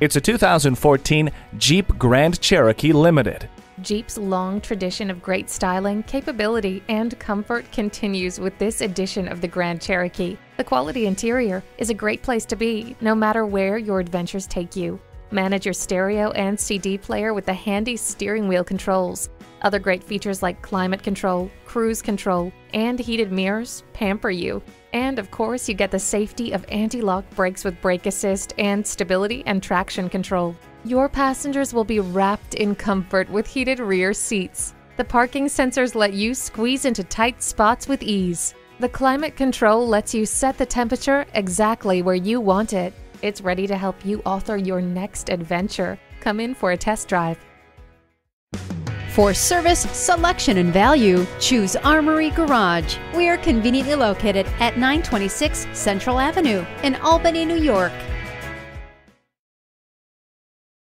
It's a 2014 Jeep Grand Cherokee Limited. Jeep's long tradition of great styling, capability, and comfort continues with this edition of the Grand Cherokee. The quality interior is a great place to be, no matter where your adventures take you. Manage your stereo and CD player with the handy steering wheel controls. Other great features like climate control, cruise control, and heated mirrors pamper you. And of course, you get the safety of anti-lock brakes with brake assist and stability and traction control. Your passengers will be wrapped in comfort with heated rear seats. The parking sensors let you squeeze into tight spots with ease. The climate control lets you set the temperature exactly where you want it. It's ready to help you author your next adventure. Come in for a test drive. For service, selection, and value, choose Armory Garage. We are conveniently located at 926 Central Avenue in Albany, New York.